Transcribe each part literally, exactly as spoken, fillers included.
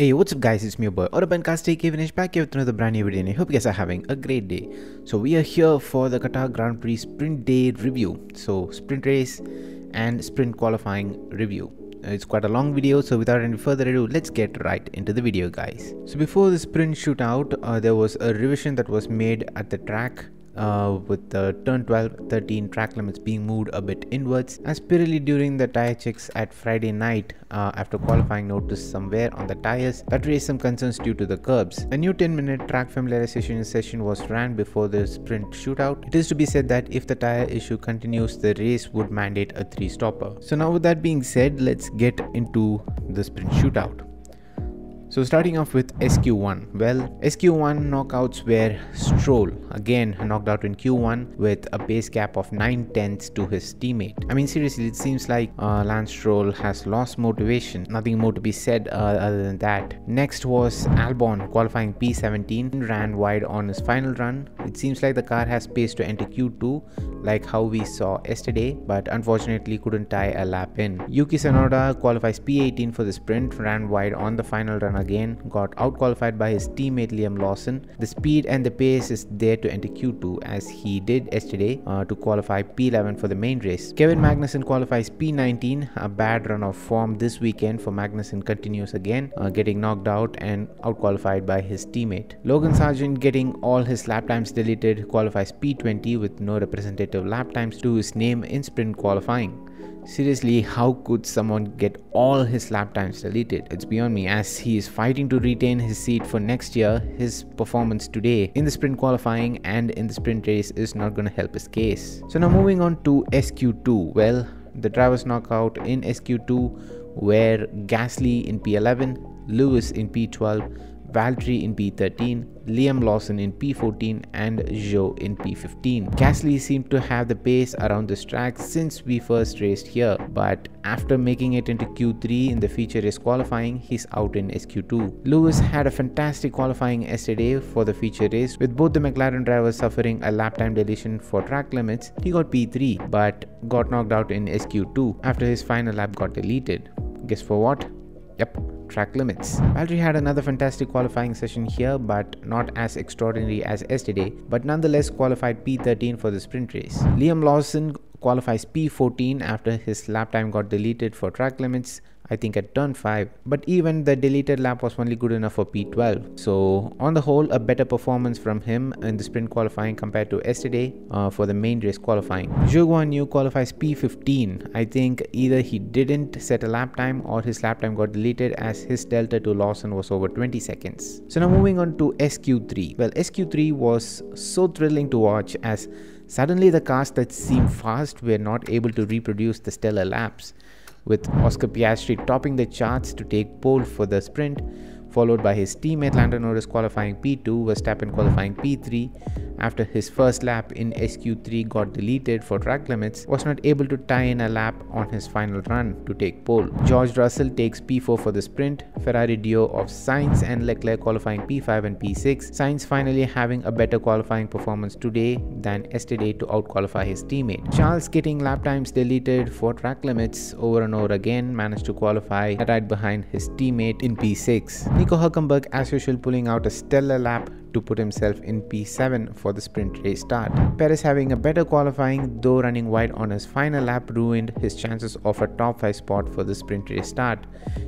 Hey, what's up guys, it's me your boy Auroban Casta K Vinish back here with another brand new video, and I hope you guys are having a great day. So we are here for the Qatar Grand Prix sprint day review, so sprint race and sprint qualifying review. It's quite a long video, so without any further ado, let's get right into the video guys. So before the sprint shootout, uh, there was a revision that was made at the track. Uh, with the turn twelve, thirteen track limits being moved a bit inwards, as Pirelli during the tyre checks at Friday night uh, after qualifying noticed some wear on the tyres that raised some concerns due to the curbs. A new ten minute track familiarization session was ran before the sprint shootout. It is to be said that if the tyre issue continues, the race would mandate a three-stopper. So now with that being said, let's get into the sprint shootout. So starting off with S Q one, well, S Q one knockouts were Stroll, again knocked out in Q one with a pace gap of nine tenths to his teammate. I mean seriously, it seems like uh, Lance Stroll has lost motivation, nothing more to be said uh, other than that. Next was Albon qualifying P seventeen, ran wide on his final run. It seems like the car has pace to enter Q two like how we saw yesterday, but unfortunately couldn't tie a lap in. Yuki Tsunoda qualifies P eighteen for the sprint, ran wide on the final run again, got outqualified by his teammate Liam Lawson. The speed and the pace is there to enter Q two as he did yesterday uh, to qualify P eleven for the main race. Kevin Magnussen qualifies P nineteen, a bad run of form this weekend for Magnussen continues again, uh, getting knocked out and outqualified by his teammate. Logan Sargeant, getting all his lap times deleted, qualifies P twenty with no representative lap times to his name in sprint qualifying. Seriously, how could someone get all his lap times deleted? It's beyond me. As he is fighting to retain his seat for next year, his performance today in the sprint qualifying and in the sprint race is not going to help his case. So now moving on to S Q two, well, the drivers knockout in S Q two were Gasly in P eleven, Lewis in P twelve, Valtteri in P thirteen, Liam Lawson in P fourteen and Zhou in P fifteen. Gasly seemed to have the pace around this track since we first raced here, but after making it into Q three in the feature race qualifying, he's out in S Q two. Lewis had a fantastic qualifying yesterday for the feature race, with both the McLaren drivers suffering a lap time deletion for track limits. He got P three but got knocked out in S Q two after his final lap got deleted. Guess for what? Yep, track limits. Valtteri had another fantastic qualifying session here, but not as extraordinary as yesterday, but nonetheless qualified P thirteen for the sprint race. Liam Lawson qualifies P fourteen after his lap time got deleted for track limits, I think at turn five, but even the deleted lap was only good enough for P twelve. So on the whole, a better performance from him in the sprint qualifying compared to yesterday uh, for the main race qualifying. Zhou Guanyu qualifies P fifteen. I think either he didn't set a lap time or his lap time got deleted, as his delta to Lawson was over twenty seconds. So now moving on to S Q three. Well, S Q three was so thrilling to watch, as suddenly the cars that seemed fast were not able to reproduce the stellar laps, with Oscar Piastri topping the charts to take pole for the sprint, followed by his teammate Lando Norris qualifying P two, Verstappen qualifying P three after his first lap in S Q three got deleted for track limits, was not able to tie in a lap on his final run to take pole. George Russell takes P four for the sprint, Ferrari duo of Sainz and Leclerc qualifying P five and P six, Sainz finally having a better qualifying performance today than yesterday to outqualify his teammate. Charles, getting lap times deleted for track limits over and over again, managed to qualify right behind his teammate in P six. Nico Hulkenberg, as usual, pulling out a stellar lap to put himself in P seven for the sprint race start. Perez having a better qualifying, though running wide on his final lap ruined his chances of a top five spot for the sprint race start,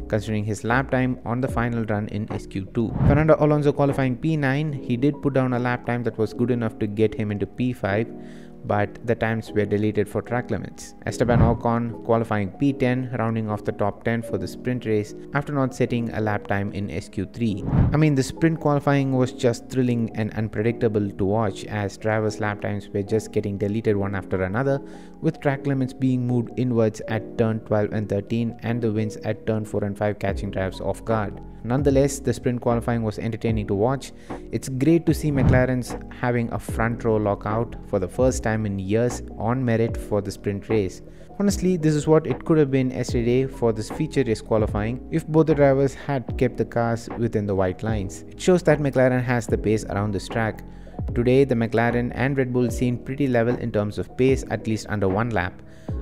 considering his lap time on the final run in S Q two. Fernando Alonso qualifying P nine, he did put down a lap time that was good enough to get him into P five, but the times were deleted for track limits. Esteban Ocon qualifying P ten, rounding off the top ten for the sprint race after not setting a lap time in S Q three. I mean, the sprint qualifying was just thrilling and unpredictable to watch, as drivers' lap times were just getting deleted one after another, with track limits being moved inwards at turn twelve and thirteen and the wins at turn four and five catching drivers off guard. Nonetheless, the sprint qualifying was entertaining to watch. It's great to see McLaren's having a front row lockout for the first time in years on merit for the sprint race. Honestly, this is what it could have been yesterday for this feature race qualifying if both the drivers had kept the cars within the white lines. It shows that McLaren has the pace around this track Today, the McLaren and Red Bull seemed pretty level in terms of pace, at least under one lap.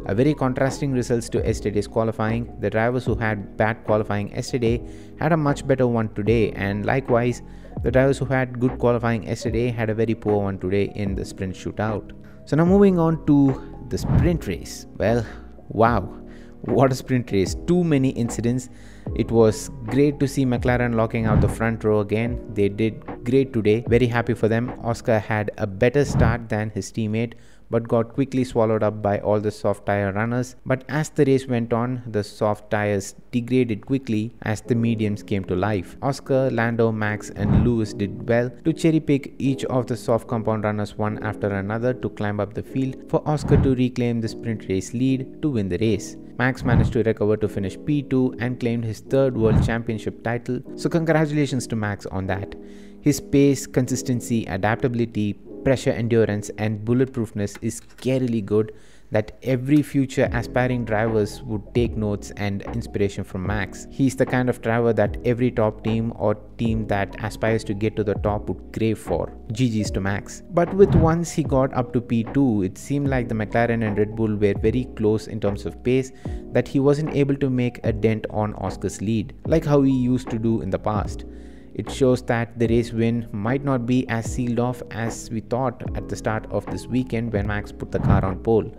A very contrasting results to yesterday's qualifying. The drivers who had bad qualifying yesterday had a much better one today, and likewise, the drivers who had good qualifying yesterday had a very poor one today in the sprint shootout. So now moving on to the sprint race. Well, wow. What a sprint race, too many incidents. It was great to see McLaren locking out the front row again. They did great today, very happy for them. Oscar had a better start than his teammate but got quickly swallowed up by all the soft tyre runners. But as the race went on, the soft tyres degraded quickly as the mediums came to life. Oscar, Lando, Max and Lewis did well to cherry pick each of the soft compound runners one after another to climb up the field for Oscar to reclaim the sprint race lead to win the race. Max managed to recover to finish P two and claimed his third World Championship title, so congratulations to Max on that. His pace, consistency, adaptability, pressure endurance and bulletproofness is scarily good that every future aspiring drivers would take notes and inspiration from Max. He's the kind of driver that every top team or team that aspires to get to the top would crave for. G G's to Max. But with once he got up to P two, it seemed like the McLaren and Red Bull were very close in terms of pace that he wasn't able to make a dent on Oscar's lead, like how he used to do in the past. It shows that the race win might not be as sealed off as we thought at the start of this weekend when Max put the car on pole.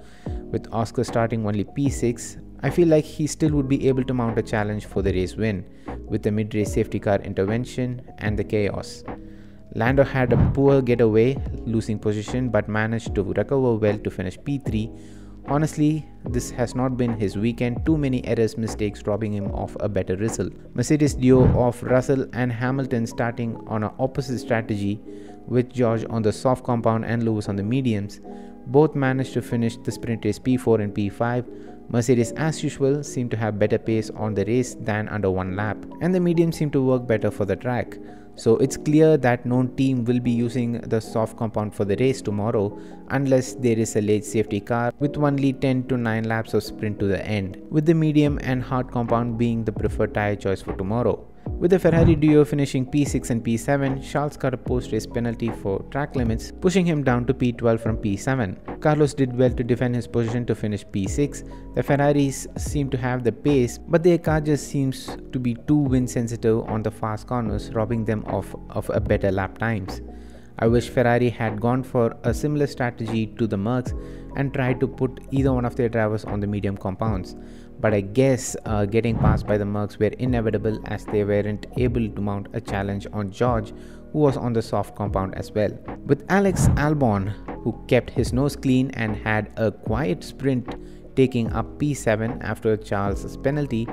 With Oscar starting only P six, I feel like he still would be able to mount a challenge for the race win with the mid-race safety car intervention and the chaos. Lando had a poor getaway, losing position, but managed to recover well to finish P three. Honestly, this has not been his weekend, too many errors, mistakes robbing him of a better result. Mercedes duo of Russell and Hamilton starting on an opposite strategy with George on the soft compound and Lewis on the mediums. Both managed to finish the sprint race P four and P five. Mercedes as usual seemed to have better pace on the race than under one lap, and the medium seemed to work better for the track. So it's clear that no team will be using the soft compound for the race tomorrow unless there is a late safety car with only ten to nine laps of sprint to the end, with the medium and hard compound being the preferred tyre choice for tomorrow. With the Ferrari duo finishing P six and P seven, Charles got a post-race penalty for track limits, pushing him down to P twelve from P seven. Carlos did well to defend his position to finish P six. The Ferraris seem to have the pace, but their car just seems to be too wind-sensitive on the fast corners, robbing them of, of a better lap times. I wish Ferrari had gone for a similar strategy to the Mercs and tried to put either one of their drivers on the medium compounds. But I guess uh, getting passed by the Mercs were inevitable as they weren't able to mount a challenge on George, who was on the soft compound as well. With Alex Albon, who kept his nose clean and had a quiet sprint, taking up P seven after Charles' penalty.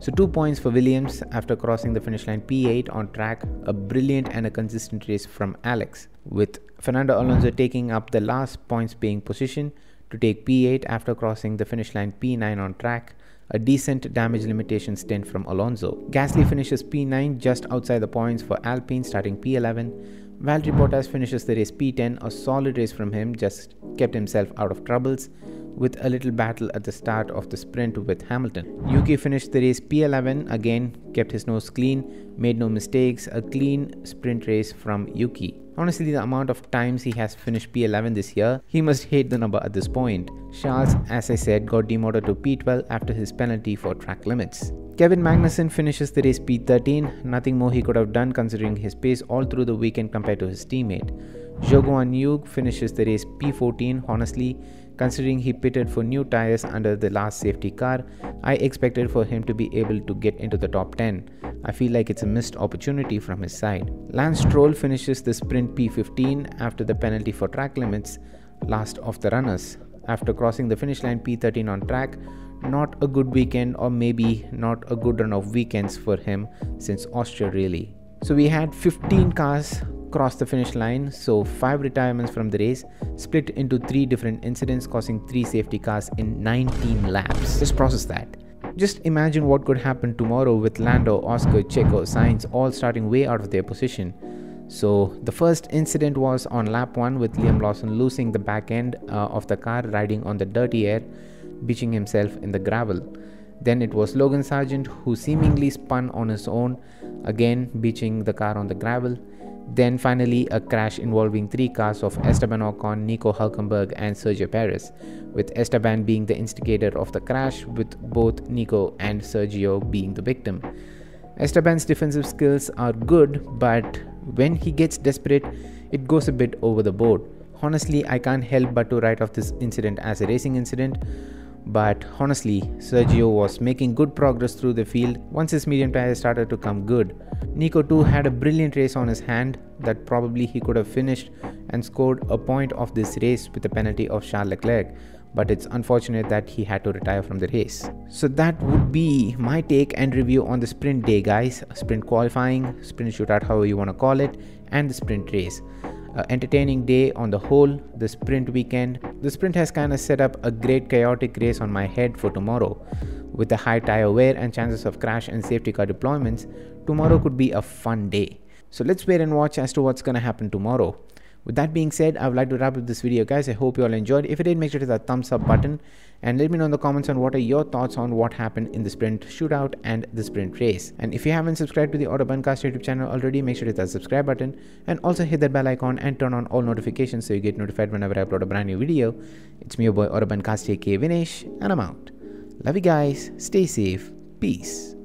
So two points for Williams after crossing the finish line P eight on track, a brilliant and a consistent race from Alex, with Fernando Alonso taking up the last points paying position to take P eight after crossing the finish line P nine on track, a decent damage limitation stint from Alonso. Gasly finishes P nine just outside the points for Alpine starting P eleven. Valtteri Bottas finishes the race P ten, a solid race from him, just kept himself out of troubles with a little battle at the start of the sprint with Hamilton. Yuki finished the race P eleven, again kept his nose clean, made no mistakes, a clean sprint race from Yuki. Honestly, the amount of times he has finished P eleven this year, he must hate the number at this point. Charles, as I said, got demoted to P twelve after his penalty for track limits. Kevin Magnussen finishes the race P thirteen, nothing more he could have done considering his pace all through the weekend compared to his teammate. Zhou Guanyu finishes the race P fourteen, honestly, considering he pitted for new tyres under the last safety car, I expected for him to be able to get into the top ten. I feel like it's a missed opportunity from his side. Lance Stroll finishes the sprint P fifteen after the penalty for track limits, last of the runners. After crossing the finish line P thirteen on track, not a good weekend, or maybe not a good run of weekends for him since Austria really. So we had fifteen cars cross the finish line, so five retirements from the race, split into three different incidents causing three safety cars in nineteen laps. Just process that. Just imagine what could happen tomorrow with Lando, Oscar, Checo, Sainz all starting way out of their position. So the first incident was on lap one with Liam Lawson losing the back end uh, of the car riding on the dirty air, beaching himself in the gravel. Then it was Logan Sargeant who seemingly spun on his own, again beaching the car on the gravel. Then finally a crash involving three cars of Esteban Ocon, Nico Hulkenberg and Sergio Perez, with Esteban being the instigator of the crash, with both Nico and Sergio being the victim. Esteban's defensive skills are good, but when he gets desperate, it goes a bit over the board. Honestly, I can't help but to write off this incident as a racing incident. But honestly, Sergio was making good progress through the field once his medium tyre started to come good. Nico too had a brilliant race on his hand that probably he could have finished and scored a point of this race with the penalty of Charles Leclerc, but it's unfortunate that he had to retire from the race. So that would be my take and review on the sprint day, guys. Sprint qualifying, sprint shootout, however you want to call it, and the sprint race. Uh, entertaining day on the whole. The sprint weekend, the sprint has kind of set up a great chaotic race on my head for tomorrow. With the high tire wear and chances of crash and safety car deployments, tomorrow could be a fun day. So let's wait and watch as to what's gonna happen tomorrow. With that being said, I would like to wrap up this video, guys. I hope you all enjoyed. If you did, make sure to hit that thumbs up button and let me know in the comments on what are your thoughts on what happened in the sprint shootout and the sprint race. And if you haven't subscribed to the AutobahnCast YouTube channel already, make sure to hit that subscribe button and also hit that bell icon and turn on all notifications so you get notified whenever I upload a brand new video. It's me, your boy, Auroban Casta K Vinish, and I'm out. Love you guys. Stay safe. Peace.